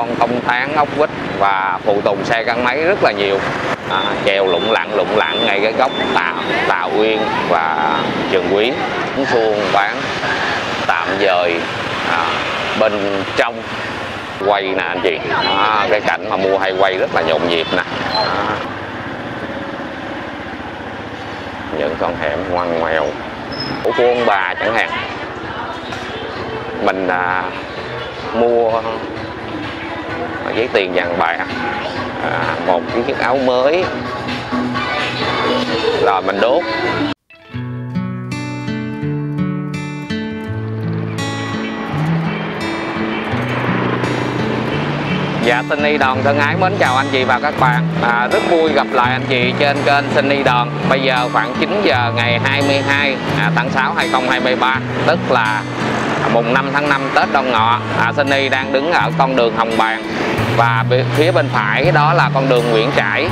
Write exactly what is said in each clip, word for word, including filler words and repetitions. con thông tháng, ốc vít và phụ tùng xe gắn máy rất là nhiều. À, chèo lụng lặng lụng lặng ngay cái góc Tà, Tà Uyên và Trường Quý. Chúng xuông bán tạm dời à, bên trong quay nè anh chị. À, cái cảnh mà mua hay quay rất là nhộn nhịp nè. À, những con hẻm ngoằn ngoèo của ông bà chẳng hạn. Mình à, mua giấy tiền vàng bạc, à, một chiếc áo mới là mình đốt. Dạ, Sunny Đoàn thân ái mến chào anh chị và các bạn. À, rất vui gặp lại anh chị trên kênh Sunny Đoàn. Bây giờ khoảng chín giờ ngày hai mươi hai à, tháng sáu hai nghìn không trăm hai mươi ba, tức là mùng năm tháng năm Tết Đông Ngọ. à, Sunny đang đứng ở con đường Hồng Bàng và phía bên phải đó là con đường Nguyễn Trãi.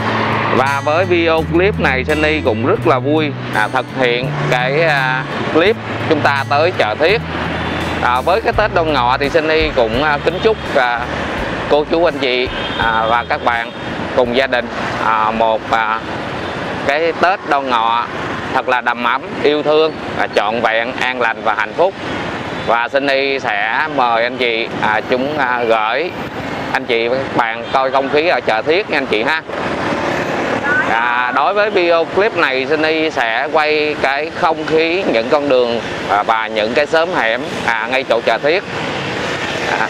Và với video clip này Sunny cũng rất là vui à, thực hiện cái à, clip chúng ta tới chợ Thiếc. à, Với cái Tết Đông Ngọ thì Sunny cũng à, kính chúc à, cô chú anh chị à, và các bạn cùng gia đình à, một à, cái Tết Đông Ngọ thật là đầm ấm, yêu thương, à, trọn vẹn, an lành và hạnh phúc. Và Sunny sẽ mời anh chị à, chúng à, gửi anh chị và các bạn coi không khí ở chợ Thiếc nha anh chị ha. à, Đối với video clip này Sunny sẽ quay cái không khí, những con đường à, và những cái xóm hẻm à, ngay chỗ chợ Thiếc. à,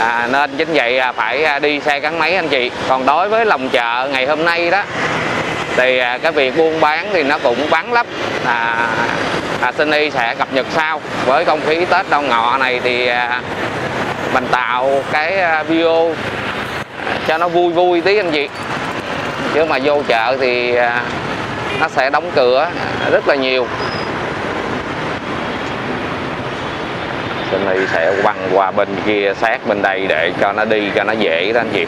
à, Nên chính vậy à, phải đi xe gắn máy anh chị. Còn đối với lòng chợ ngày hôm nay đó thì à, cái việc buôn bán thì nó cũng vắng lắm. à, À, Sunny sẽ cập nhật sau. Với không khí Tết Đông Ngọ này thì à, mình tạo cái à, video cho nó vui vui tí anh chị. Chứ mà vô chợ thì à, nó sẽ đóng cửa rất là nhiều. Sunny sẽ quăng qua bên kia sát bên đây để cho nó đi cho nó dễ đó anh chị.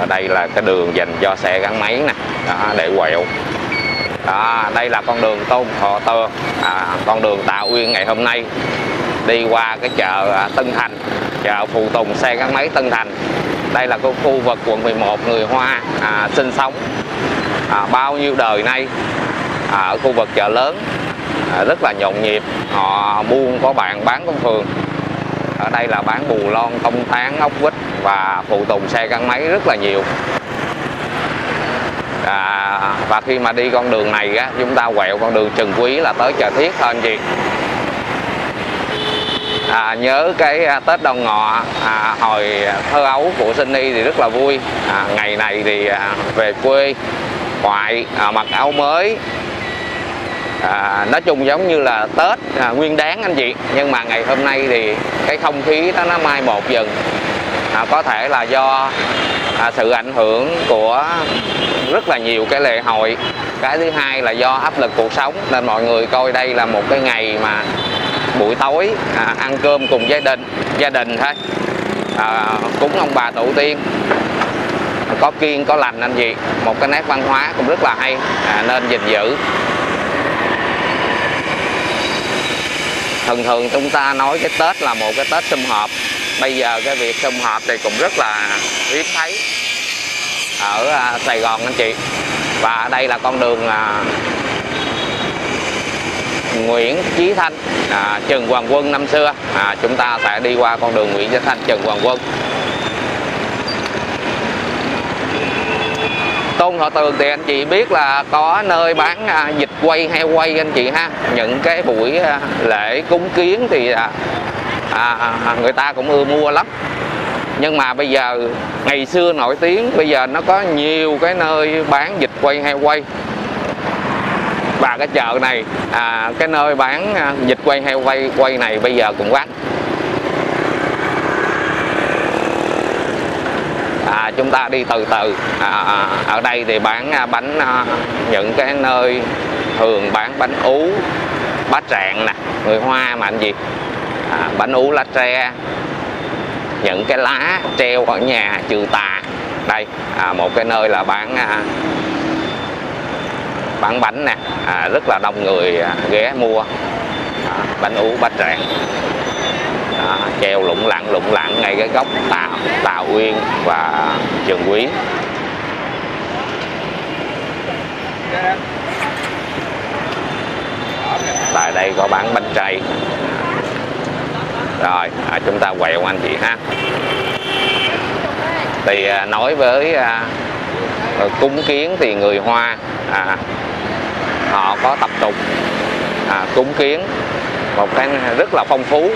Ở đây là cái đường dành cho xe gắn máy nè, để quẹo. À, đây là con đường Tôn Thọ Tường, à, con đường Tà Uyên ngày hôm nay đi qua cái chợ à, Tân Thành, chợ phụ tùng xe gắn máy Tân Thành. Đây là cái khu vực quận mười một người Hoa à, sinh sống à, bao nhiêu đời nay. à, Ở khu vực chợ Lớn à, rất là nhộn nhịp, họ buôn có bạn bán con phường. Ở đây là bán bù lon, công tán, ốc vít và phụ tùng xe gắn máy rất là nhiều. À, và khi mà đi con đường này á, chúng ta quẹo con đường Trần Quý là tới chợ Thiếc thôi anh chị. à, Nhớ cái Tết Đông Ngọ à, hồi thơ ấu của Sunny thì rất là vui. à, Ngày này thì à, về quê ngoại à, mặc áo mới. à, Nói chung giống như là Tết à, Nguyên Đán anh chị. Nhưng mà ngày hôm nay thì cái không khí đó nó mai một dần. à, Có thể là do à, sự ảnh hưởng của rất là nhiều cái lễ hội. Cái thứ hai là do áp lực cuộc sống nên mọi người coi đây là một cái ngày mà buổi tối à, ăn cơm cùng gia đình gia đình thôi, à, cúng ông bà tổ tiên, có kiêng có lành anh chị. Một cái nét văn hóa cũng rất là hay à, nên gìn giữ. Thường thường chúng ta nói cái Tết là một cái Tết sum họp. Bây giờ cái việc sum họp thì cũng rất là hiếm thấy ở Sài Gòn anh chị. Và đây là con đường à, Nguyễn Chí Thanh, à, Trần Hoàng Quân năm xưa. à, Chúng ta sẽ đi qua con đường Nguyễn Chí Thanh, Trần Hoàng Quân. Tôn Thọ Tường thì anh chị biết là có nơi bán à, vịt quay heo quay anh chị ha. Những cái buổi à, lễ cúng kiến thì à, à, người ta cũng ưa mua lắm. Nhưng mà bây giờ ngày xưa nổi tiếng, bây giờ nó có nhiều cái nơi bán vịt quay heo quay. Và cái chợ này à, cái nơi bán vịt quay heo quay quay này bây giờ cũng vắng. à, Chúng ta đi từ từ. à, Ở đây thì bán bánh, những cái nơi thường bán bánh ú, bá trạng nè, người Hoa mà anh chị. à, Bánh ú lá tre, những cái lá treo ở nhà trừ tà. Đây à, một cái nơi là bán à, bán bánh nè, à, rất là đông người à, ghé mua à, bánh ú bánh tráng. đó, treo lủng lẳng lủng lẳng ngay cái góc Tà, Tà Uyên và Trường Quý. Tại đây có bán bánh chay. Rồi à, chúng ta quẹo anh chị ha. Thì à, nói với à, cúng kiến thì người Hoa à, họ có tập tục à, cúng kiến một cái rất là phong phú,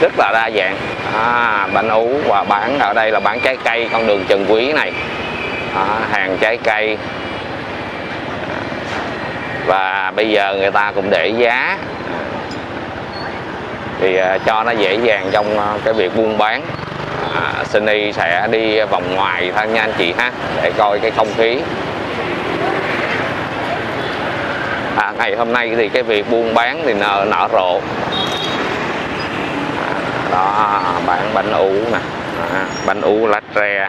rất là đa dạng. À, bánh ú và bán ở đây là bán trái cây con đường Trần Quý này, à, hàng trái cây. Và bây giờ người ta cũng để giá thì cho nó dễ dàng trong cái việc buôn bán. à, Sunny sẽ đi vòng ngoài thôi nha anh chị ha, để coi cái không khí. à, Ngày hôm nay thì cái việc buôn bán thì nở, nở rộ. à, Đó, bán bánh ú nè, à, bánh ú lá tre,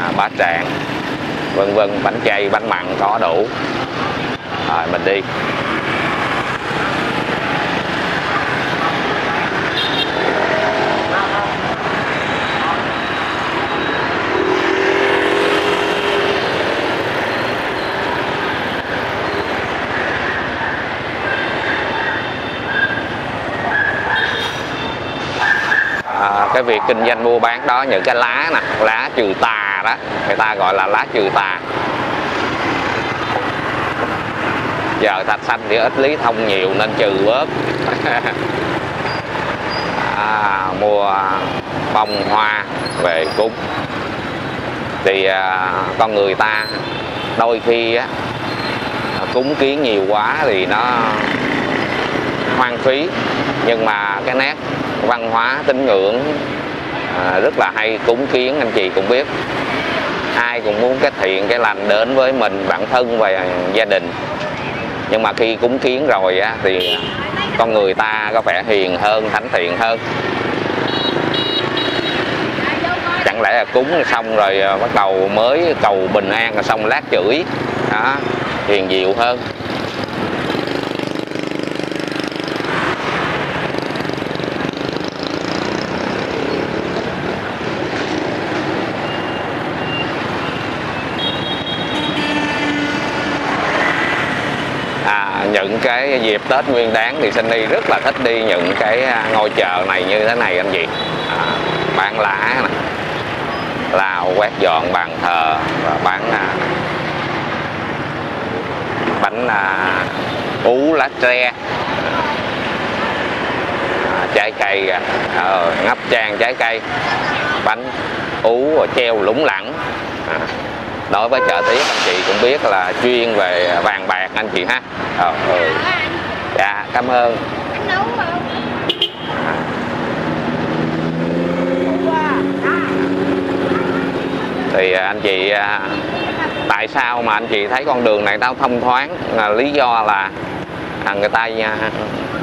à, bá tràng, vân vân, bánh chay, bánh mặn có đủ. Rồi mình đi. à, Cái việc kinh doanh mua bán đó, những cái lá nè, lá trừ tà đó, người ta gọi là lá trừ tà. Giờ thạch xanh thì ít lý thông nhiều nên trừ bớt. à, Mua bông hoa về cúng. Thì à, con người ta đôi khi á, cúng kiến nhiều quá thì nó hoang phí. Nhưng mà cái nét văn hóa tín ngưỡng à, rất là hay. Cúng kiến anh chị cũng biết, ai cũng muốn cái thiện cái lành đến với mình, bản thân và gia đình. Nhưng mà khi cúng kiến rồi á, thì con người ta có vẻ hiền hơn, thánh thiện hơn. Chẳng lẽ là cúng xong rồi bắt đầu mới cầu bình an rồi xong lát chửi đó, hiền dịu hơn. Những cái dịp Tết Nguyên Đán thì Sunny rất là thích đi những cái ngôi chợ này như thế này anh chị. à, Bán lá này, lau quét dọn bàn thờ, và bán à, bánh à, ú lá tre, à, trái cây, à, ngập tràn trái cây, bánh ú treo lủng lẳng. à, Đối với chợ Thiếc anh chị cũng biết là chuyên về vàng bạc anh chị ha. Ờ, ừ. Dạ cảm ơn. Thì anh chị, tại sao mà anh chị thấy con đường này nó thông thoáng là lý do là người ta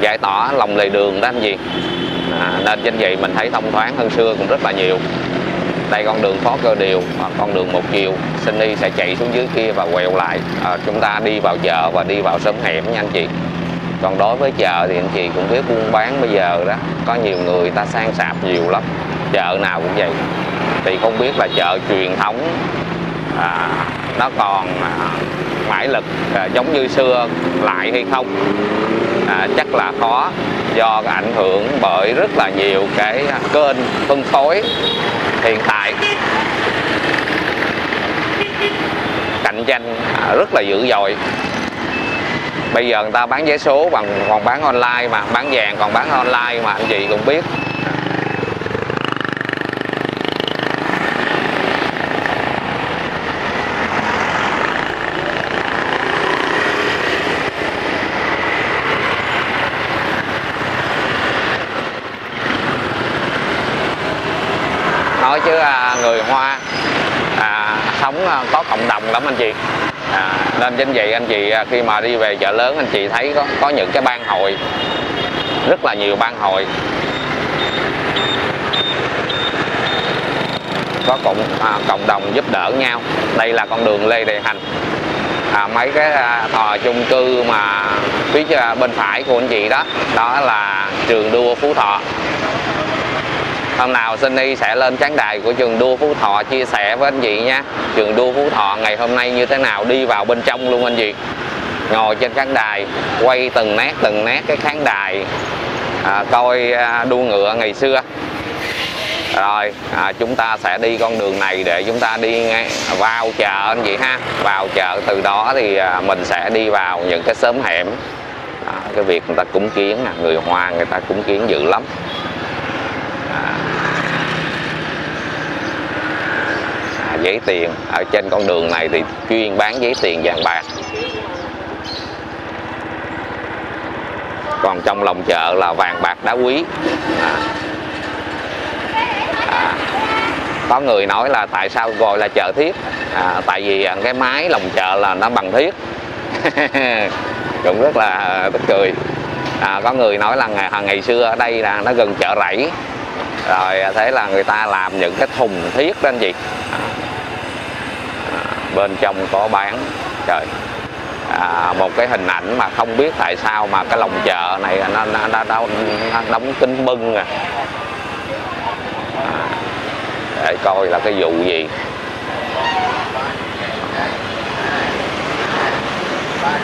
giải tỏa lòng lề đường đó anh chị. à, Nên chính vì mình thấy thông thoáng hơn xưa cũng rất là nhiều. Đây con đường Phó Cơ Điều, con đường một chiều. Sunny sẽ chạy xuống dưới kia và quẹo lại. à, Chúng ta đi vào chợ và đi vào xóm hẻm nha anh chị. Còn đối với chợ thì anh chị cũng biết buôn bán bây giờ đó, có nhiều người ta sang sạp nhiều lắm. Chợ nào cũng vậy. Thì không biết là chợ truyền thống à, nó còn à, mãi lực à, giống như xưa lại hay không. à, Chắc là khó, do ảnh hưởng bởi rất là nhiều cái kênh phân phối hiện tại, cạnh tranh rất là dữ dội. Bây giờ người ta bán vé số bằng còn bán online, mà bán vàng còn bán online mà anh chị cũng biết. Chứ người Hoa à, sống có cộng đồng lắm anh chị. à, Nên chính vậy anh chị khi mà đi về chợ lớn anh chị thấy có, có những cái ban hội, rất là nhiều ban hội. Có cộng, à, cộng đồng giúp đỡ nhau. Đây là con đường Lê Đại Hành. à, Mấy cái tòa chung cư mà phía bên phải của anh chị đó, đó là Trường Đua Phú Thọ. Hôm nào Sunny sẽ lên khán đài của Trường Đua Phú Thọ chia sẻ với anh chị nha. Trường Đua Phú Thọ ngày hôm nay như thế nào, đi vào bên trong luôn anh chị. Ngồi trên khán đài, quay từng nét từng nét cái khán đài à, coi đua ngựa ngày xưa. Rồi à, chúng ta sẽ đi con đường này để chúng ta đi ngay vào chợ anh chị ha. Vào chợ từ đó thì mình sẽ đi vào những cái xóm hẻm. À, cái việc người ta cúng kiến, người Hoa người ta cúng kiến dữ lắm. À, giấy tiền ở trên con đường này thì chuyên bán giấy tiền vàng bạc. Còn trong lòng chợ là vàng bạc đá quý. À. À. Có người nói là tại sao gọi là chợ Thiếc? À, tại vì cái mái lòng chợ là nó bằng thiếc. Cũng rất là tức cười. À, có người nói là ngày, ngày xưa ở đây là nó gần chợ rẫy. Rồi thế là người ta làm những cái thùng thiếc đó anh chị. À, bên trong có bán. Trời. À, một cái hình ảnh mà không biết tại sao mà cái lòng chợ này nó, nó, nó, nó, nó đóng kín bưng à. À, để coi là cái vụ gì.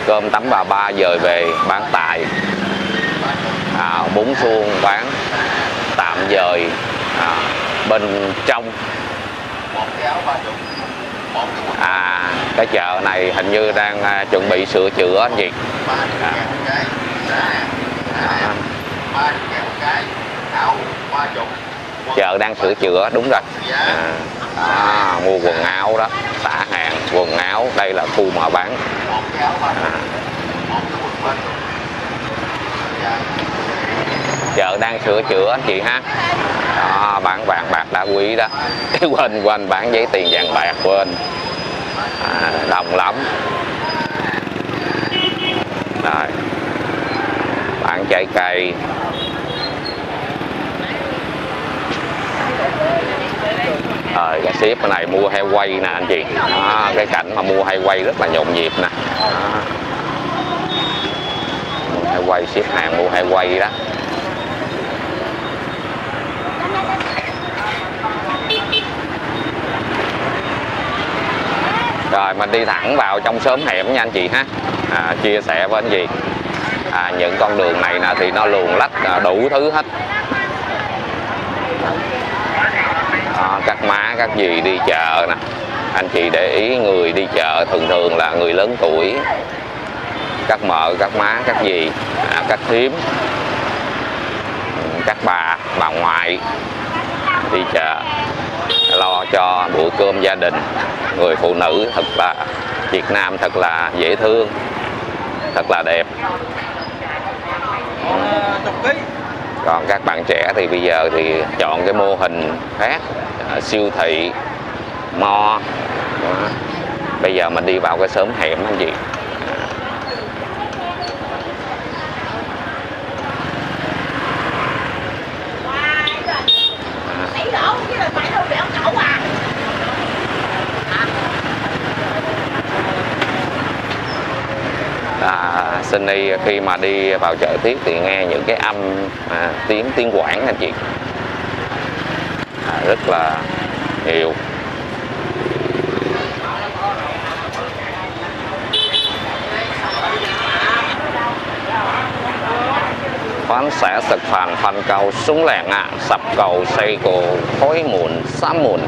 Cơm tấm bà ba dời về bán tại. À, bún xuông bán tạm dời à, bên trong. À, cái chợ này hình như đang à, chuẩn bị sửa chữa anh chị. À. À. Chợ đang sửa chữa đúng rồi. À. À, mua quần áo đó, xả hàng quần áo, đây là khu mở bán. À. Chợ đang sửa chữa anh chị ha. Đó, bán vàng bạc đá quý đó. Quên quên bán giấy tiền vàng bạc quên. À, đồng lắm. Rồi. Bán trái cây. Ờ, cái ship này mua heo quay nè anh chị. Đó, cái cảnh mà mua heo quay rất là nhộn nhịp nè. Mua heo quay, ship hàng mua heo quay đó. Rồi mình đi thẳng vào trong xóm hẻm nha anh chị ha. À, chia sẻ với anh chị à, những con đường này nè thì nó luồn lách đủ thứ hết. À, các má các dì đi chợ nè anh chị để ý, người đi chợ thường thường là người lớn tuổi, các mợ các má các dì à, các thím các bà bà ngoại đi chợ lo cho bữa cơm gia đình. Người phụ nữ thật là Việt Nam thật là dễ thương, thật là đẹp. Còn các bạn trẻ thì bây giờ thì chọn cái mô hình khác, siêu thị, mall. Bây giờ mình đi vào cái xóm hẻm anh chị. Sunny khi mà đi vào chợ Thiếc thì nghe những cái âm à, tiếng tiếng Quảng anh chị à, rất là nhiều. Quán xẻ sực phàn phàn cầu xuống làng ạ, à, sập cầu xây cổ khói mùn xám mùn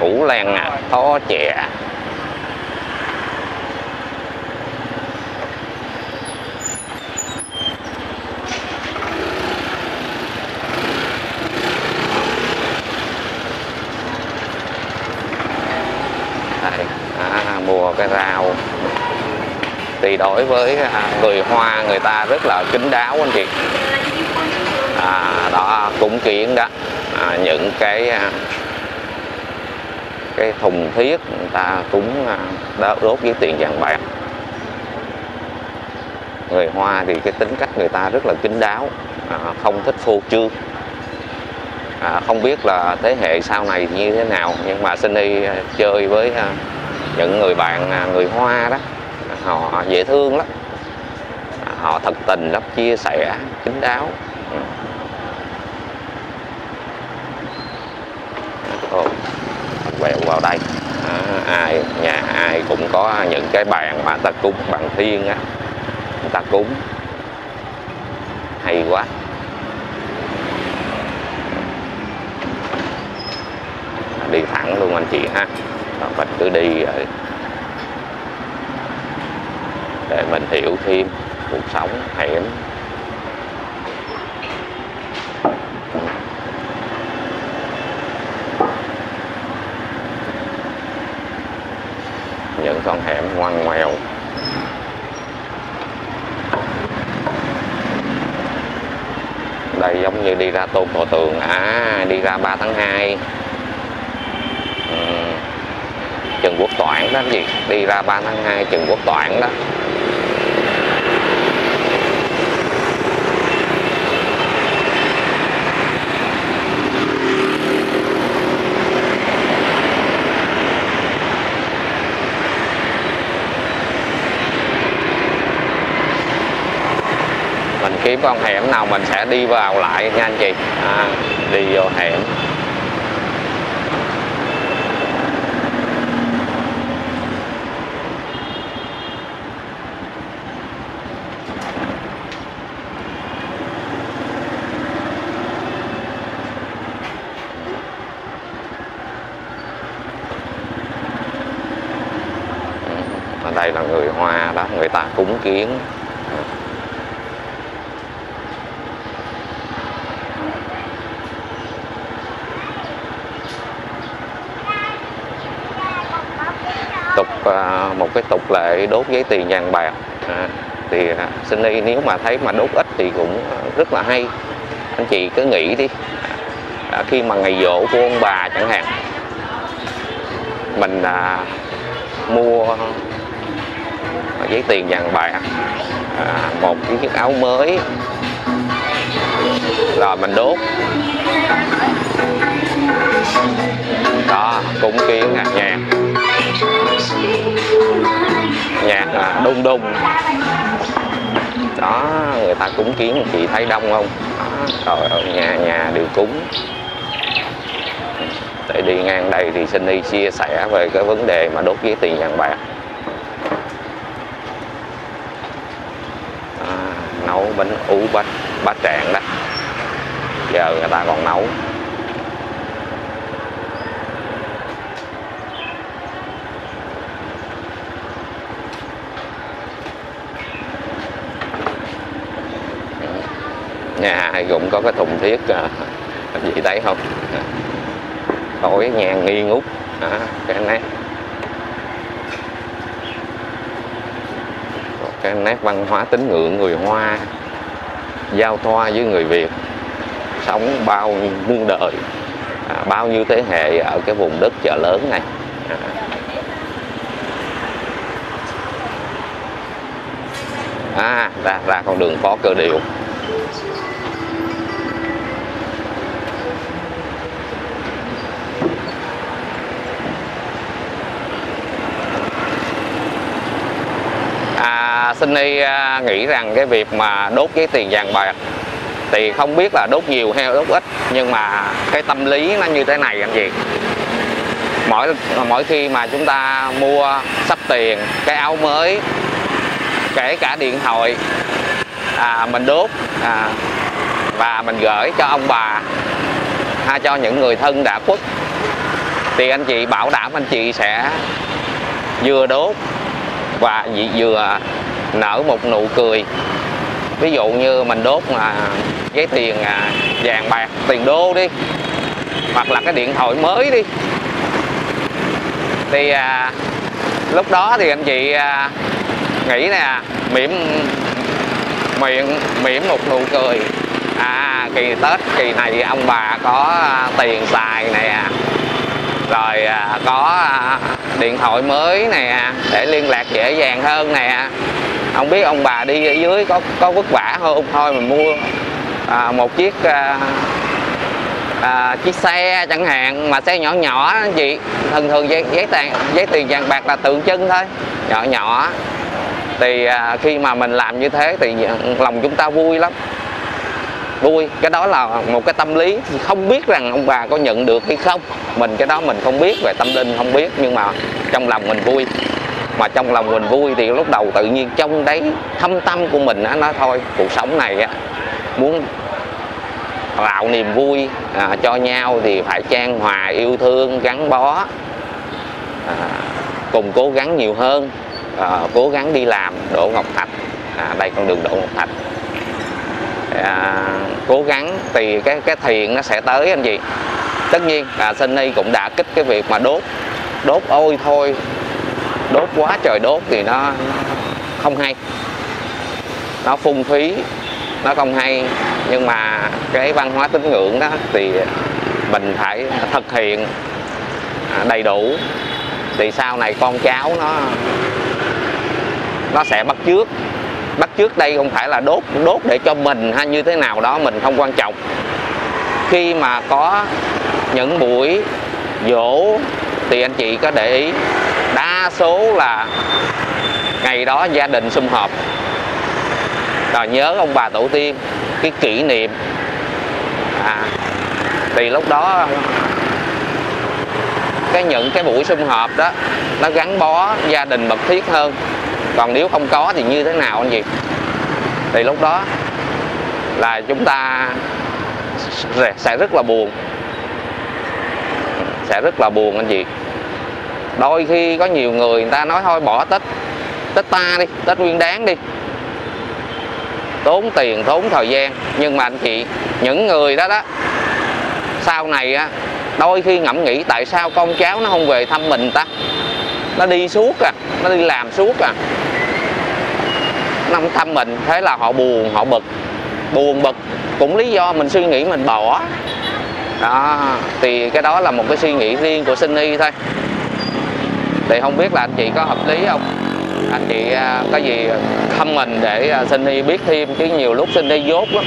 phủ làng ạ, à, to trẻ. Cái rau thì đối với người Hoa người ta rất là kín đáo anh chị à, đó cúng kiến đó à, những cái cái thùng thiếc người ta cúng đốt với tiền vàng bạc. Người Hoa thì cái tính cách người ta rất là kín đáo à, không thích phô trương. À, không biết là thế hệ sau này như thế nào, nhưng mà Sunny chơi với những người bạn người Hoa đó họ dễ thương lắm, họ thật tình lắm, chia sẻ kín đáo. Thôi quẹo vào đây, à, ai nhà ai cũng có những cái bàn mà ta cúng bằng thiên á, người ta cúng hay quá. Đi thẳng luôn anh chị ha, mình cứ đi để mình hiểu thêm cuộc sống hẻm. Những con hẻm ngoằn ngoèo. Đây giống như đi ra Tô Cổ Tường, à đi ra ba tháng hai. Trần Quốc Toản đó gì, đi ra ba tháng hai Trần Quốc Toản đó. Mình kiếm con hẻm nào mình sẽ đi vào lại nha anh chị, à, đi vô hẻm. Đây là người Hoa đó, người ta cúng kiến. Tục một cái tục lệ đốt giấy tiền vàng bạc, à, thì xin đi nếu mà thấy mà đốt ít thì cũng rất là hay. Anh chị cứ nghĩ đi, à, khi mà ngày giỗ của ông bà chẳng hạn, mình à, mua giấy tiền vàng bạc, à, một cái chiếc áo mới rồi mình đốt đó, cúng kiến nhạc nhạc nhạc là đung đung đó, người ta cúng kiến. Chị thấy đông không đó, rồi ở nhà nhà đều cúng. Để đi ngang đây thì xin đi chia sẻ về cái vấn đề mà đốt giấy tiền vàng bạc. Nấu bánh ú bánh bá trạng đó, giờ người ta còn nấu. Nhà ai cũng có cái thùng thiếc, anh chị thấy không, tối nhà nghi ngút à, cái nét cái nét văn hóa tín ngưỡng người Hoa giao thoa với người Việt, sống bao nhiêu muôn đời, à, bao nhiêu thế hệ ở cái vùng đất Chợ Lớn này, à. À, ra ra con đường Phó Cơ Điều. Sunny nghĩ rằng cái việc mà đốt giấy tiền vàng bạc thì không biết là đốt nhiều hay đốt ít, nhưng mà cái tâm lý nó như thế này anh chị. Mỗi mỗi khi mà chúng ta mua sắp tiền, cái áo mới, kể cả điện thoại, à, mình đốt, à, và mình gửi cho ông bà hay cho những người thân đã khuất, thì anh chị bảo đảm anh chị sẽ vừa đốt và vừa nở một nụ cười. Ví dụ như mình đốt mà giấy tiền vàng bạc, tiền đô đi, hoặc là cái điện thoại mới đi, thì à, lúc đó thì anh chị à, nghĩ nè, mỉm miệng mỉm một nụ cười, à kỳ Tết kỳ này ông bà có tiền xài nè, rồi à, có à, điện thoại mới nè để liên lạc dễ dàng hơn nè. Không biết ông bà đi ở dưới có có vất vả không, thôi mình mua à, một chiếc à, à, chiếc xe chẳng hạn, mà xe nhỏ nhỏ anh chị. Thường thường giấy giấy tiền giấy tiền vàng bạc là tượng trưng thôi, nhỏ nhỏ, Thì à, khi mà mình làm như thế thì lòng chúng ta vui lắm, vui. Cái đó là một cái tâm lý, không biết rằng ông bà có nhận được hay không, mình cái đó mình không biết, về tâm linh không biết, nhưng mà trong lòng mình vui. Mà trong lòng mình vui thì lúc đầu tự nhiên trong đấy thâm tâm của mình á, nói thôi cuộc sống này á, muốn tạo niềm vui à, cho nhau thì phải chan hòa, yêu thương, gắn bó à, cùng cố gắng nhiều hơn à, cố gắng đi làm. Đổ Ngọc Thạch à, đây con đường Đổ Ngọc Thạch à, cố gắng thì cái cái thiện nó sẽ tới anh chị. Tất nhiên à, Sunny cũng đã kích cái việc mà đốt đốt ôi thôi, đốt quá trời đốt thì nó không hay, nó phung phí, nó không hay. Nhưng mà cái văn hóa tín ngưỡng đó thì mình phải thực hiện đầy đủ, thì sau này con cháu nó nó sẽ bắt chước. Bắt chước đây không phải là đốt đốt để cho mình hay như thế nào đó, mình không quan trọng. Khi mà có những buổi dỗ thì anh chị có để ý đa số là ngày đó gia đình sum họp rồi nhớ ông bà tổ tiên, cái kỷ niệm à, thì lúc đó cái những cái buổi sum họp đó nó gắn bó gia đình mật thiết hơn. Còn nếu không có thì như thế nào anh chị? Thì lúc đó là chúng ta sẽ rất là buồn, sẽ rất là buồn anh chị. Đôi khi có nhiều người người ta nói thôi bỏ Tết, Tết ta đi, Tết Nguyên Đán đi, tốn tiền, tốn thời gian. Nhưng mà anh chị, những người đó đó sau này á, đôi khi ngẫm nghĩ tại sao con cháu nó không về thăm mình ta, nó đi suốt à, nó đi làm suốt à, nó không thăm mình. Thế là họ buồn, họ bực, buồn bực cũng lý do mình suy nghĩ mình bỏ đó. Thì cái đó là một cái suy nghĩ riêng của Sunny thôi. Thì không biết là anh chị có hợp lý không? Anh chị có gì comment để Sunny biết thêm, chứ nhiều lúc Sunny dốt lắm,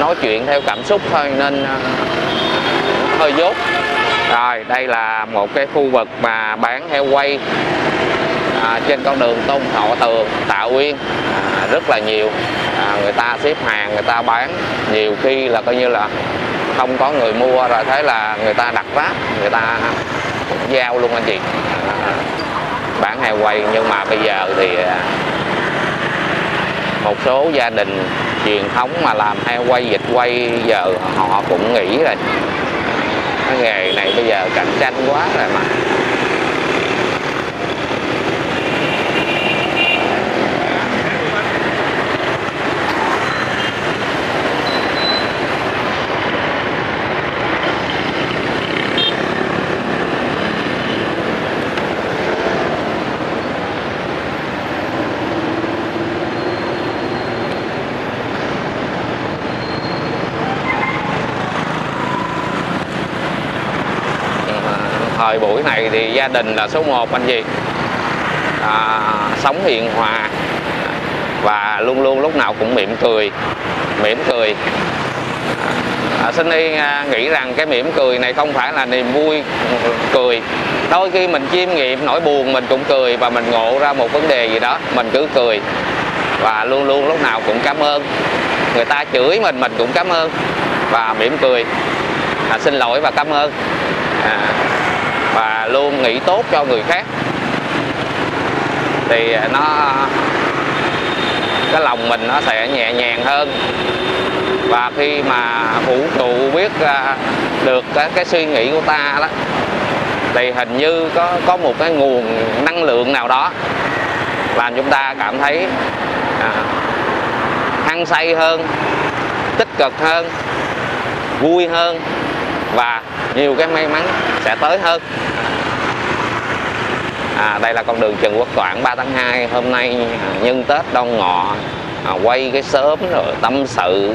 nói chuyện theo cảm xúc thôi nên hơi dốt. Rồi đây là một cái khu vực mà bán heo quay à, trên con đường Tôn Thọ Tường, Tà Uyên à, rất là nhiều à, người ta xếp hàng, người ta bán. Nhiều khi là coi như là không có người mua rồi, thế là người ta đặt ráp, người ta giao luôn anh chị à, bán heo quay. Nhưng mà bây giờ thì một số gia đình truyền thống mà làm heo quay, vịt quay giờ họ cũng nghỉ rồi, cái nghề này bây giờ cạnh tranh quá rồi mà. Thời buổi này thì gia đình là số một anh chị à, sống hiền hòa và luôn luôn lúc nào cũng mỉm cười, mỉm cười à, Sunny nghĩ rằng cái mỉm cười này không phải là niềm vui cười. Đôi khi mình chiêm nghiệm nỗi buồn mình cũng cười, và mình ngộ ra một vấn đề gì đó mình cứ cười, và luôn luôn lúc nào cũng cảm ơn. Người ta chửi mình mình cũng cảm ơn và mỉm cười à, xin lỗi và cảm ơn à, và luôn nghĩ tốt cho người khác. Thì nó cái lòng mình nó sẽ nhẹ nhàng hơn. Và khi mà vũ trụ biết được cái, cái suy nghĩ của ta đó, thì hình như có, có một cái nguồn năng lượng nào đó làm chúng ta cảm thấy à, hăng say hơn, tích cực hơn, vui hơn, và nhiều cái may mắn sẽ tới hơn à, đây là con đường Trần Quốc Toản, ba tháng hai. Hôm nay nhân Tết Đông Ngọ à, quay cái sớm rồi tâm sự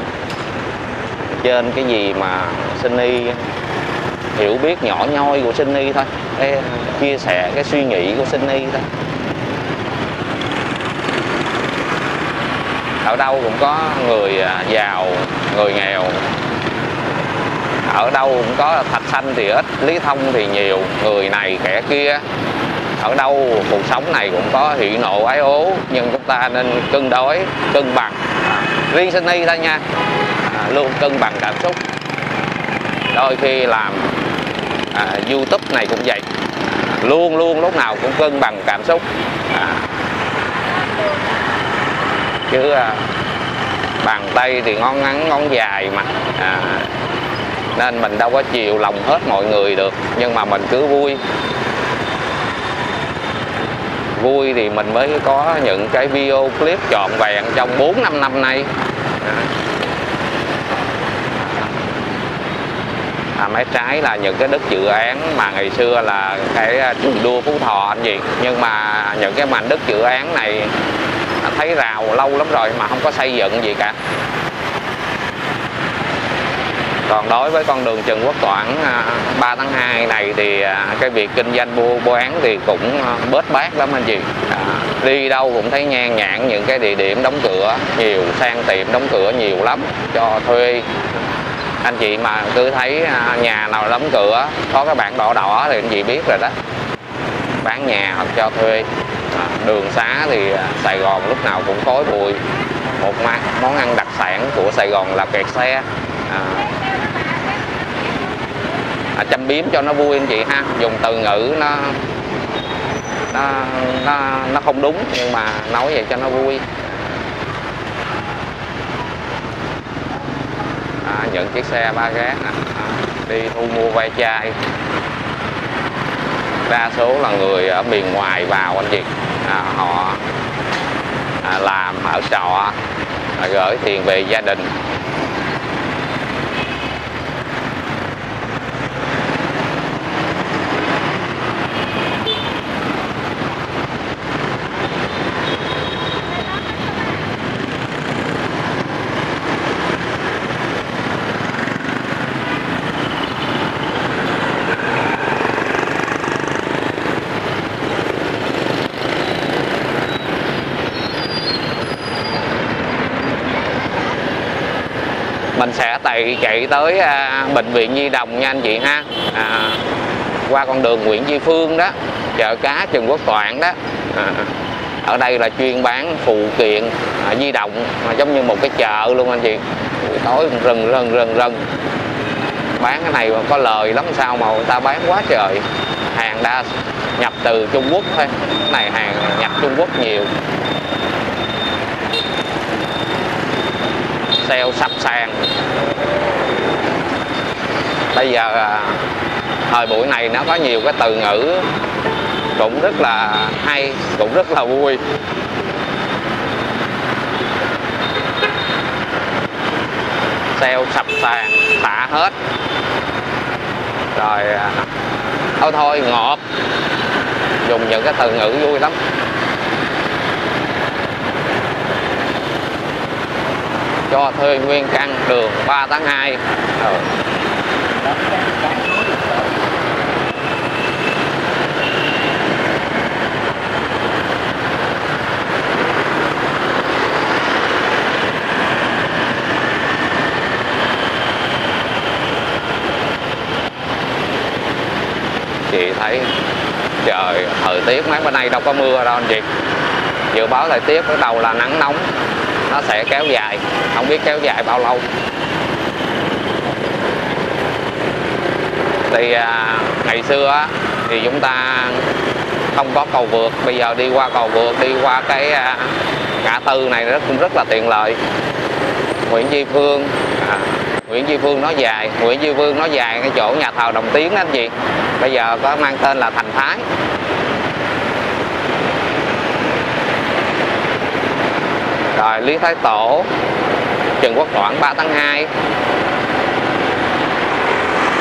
trên cái gì mà Sunny hiểu biết nhỏ nhoi của Sunny thôi, cái chia sẻ cái suy nghĩ của Sunny thôi. Ở đâu cũng có người giàu, người nghèo, ở đâu cũng có thạch xanh thì ít, lý thông thì nhiều, người này kẻ kia ở đâu cuộc sống này cũng có hỉ nộ ái ố, nhưng chúng ta nên cân đối, cân bằng. Riêng Sunny thôi nha, à, luôn cân bằng cảm xúc. Đôi khi làm à, YouTube này cũng vậy, luôn luôn lúc nào cũng cân bằng cảm xúc, à, chứ à, bàn tay thì ngón ngắn ngón dài mà, à, nên mình đâu có chiều lòng hết mọi người được. Nhưng mà mình cứ vui, vui thì mình mới có những cái video clip trọn vẹn trong bốn năm năm nay. À, mé trái là những cái đất dự án mà ngày xưa là cái Trường Đua Phú Thọ anh gì, nhưng mà những cái mảnh đất dự án này thấy rào lâu lắm rồi mà không có xây dựng gì cả. Còn đối với con đường Trần Quốc Toản ba tháng hai này thì cái việc kinh doanh mua bán thì cũng bết bát lắm anh chị. À, đi đâu cũng thấy nhan nhản những cái địa điểm đóng cửa nhiều, sang tiệm đóng cửa nhiều lắm, cho thuê. Anh chị mà cứ thấy nhà nào đóng cửa có cái bảng đỏ đỏ thì anh chị biết rồi đó, bán nhà hoặc cho thuê. À, đường xá thì Sài Gòn lúc nào cũng khói bụi. Một món ăn đặc sản của Sài Gòn là kẹt xe. À, à, châm biếm cho nó vui anh chị ha, dùng từ ngữ nó nó nó, nó không đúng, nhưng mà nói vậy cho nó vui. À, những chiếc xe ba gác à, đi thu mua ve chai, đa số là người ở miền ngoài vào anh chị. À, họ à, làm ở trọ à, gửi tiền về gia đình. Mình sẽ chạy, chạy tới à, bệnh viện Nhi Đồng nha anh chị ha, à, qua con đường Nguyễn Duy Phương đó, chợ cá Trần Quốc Toản đó. À, ở đây là chuyên bán phụ kiện à, di động, à, giống như một cái chợ luôn anh chị. Tối rần rần rần rần bán cái này mà có lời lắm, sao mà người ta bán quá trời. Hàng đã nhập từ Trung Quốc thôi, cái này hàng nhập Trung Quốc nhiều. Sale sắp sàn. Bây giờ thời buổi này nó có nhiều cái từ ngữ cũng rất là hay, cũng rất là vui. Sale sập sàn, xả hết. Rồi thôi thôi ngọt. Dùng những cái từ ngữ vui lắm. Cho thuê nguyên căn đường ba tháng hai. Ừ. Chị thấy trời thời tiết mấy bữa nay đâu có mưa đâu anh chị. Dự báo thời tiết bắt đầu là nắng nóng, nó sẽ kéo dài, không biết kéo dài bao lâu. Thì à, ngày xưa á, thì chúng ta không có cầu vượt, bây giờ đi qua cầu vượt, đi qua cái à, ngã tư này nó cũng rất là tiện lợi. Nguyễn Tri Phương, à, Nguyễn Tri Phương nói dài, Nguyễn Duy Phương nói dài cái chỗ nhà thờ Đồng Tiến đó anh chị. Bây giờ có mang tên là Thành Thái. Rồi Lý Thái Tổ, Trần Quốc Toản ba tháng hai.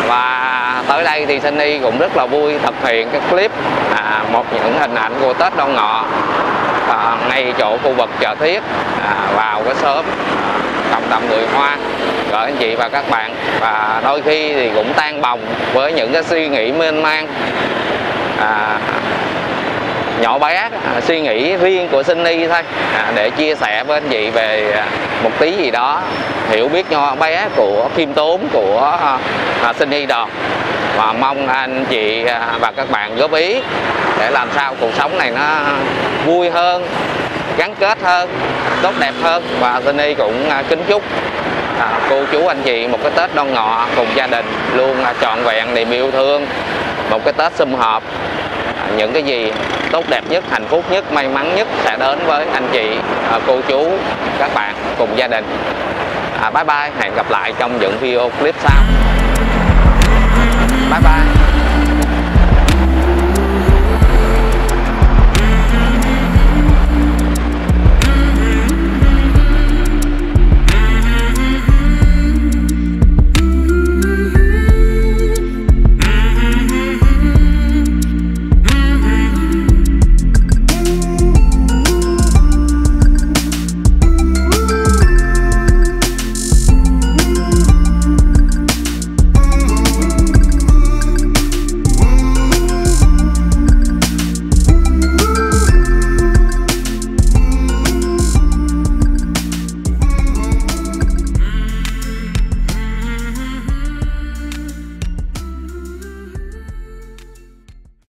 Và tới đây thì Sunny cũng rất là vui thực hiện cái clip à, một những hình ảnh của Tết Đông Ngọ à, ngay chỗ khu vực chợ Thiếc à, vào cái xóm cộng đồng người Hoa, gửi anh chị và các bạn. Và đôi khi thì cũng tan bồng với những cái suy nghĩ mênh mang à, nhỏ bé, à, suy nghĩ riêng của Sunny thôi, à, để chia sẻ với anh chị về một tí gì đó hiểu biết nhỏ bé của khiêm tốn của à, Sunny Đoàn. Và mong anh chị và các bạn góp ý để làm sao cuộc sống này nó vui hơn, gắn kết hơn, tốt đẹp hơn. Và Sunny cũng kính chúc cô chú anh chị một cái Tết Đông Ngọ cùng gia đình luôn trọn vẹn, niềm yêu thương, một cái Tết sum họp. Những cái gì tốt đẹp nhất, hạnh phúc nhất, may mắn nhất sẽ đến với anh chị, cô chú, các bạn cùng gia đình. Bye bye, hẹn gặp lại trong những video clip sau. Bye bye.